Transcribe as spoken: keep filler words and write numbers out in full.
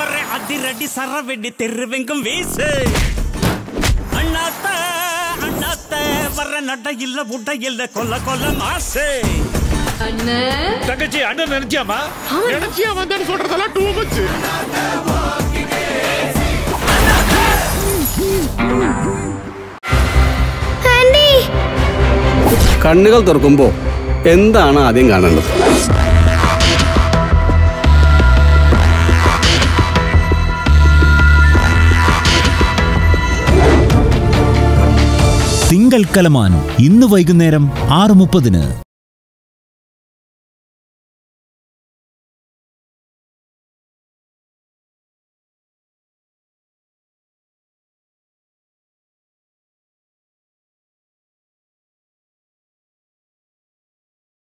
வர்றே அடி ரெடி சர வெடி தெருவெங்கும் வீசு அண்ணாத்தே அண்ணாத்தே வர்ற நட இல்ல புட்ட இல்ல கொல்ல கொல்ல மாசே அண்ணே தங்கச்சி அண்ணன் நினைச்சியாமா நினைச்சியா வந்தன்னு சொல்றதெல்லாம் டூ மச் அண்ணாத்தே வாக்கிடே அண்ணாத்தே കണ്ണുകൾ തുറക്കുമ്പോൾ എന്താണ് ആദ്യം കാണേണ്ടത്? തിങ്കൽ കലമാൻ ഇന്ന് വൈകുന്നേരം ആറ് മുപ്പതിന്.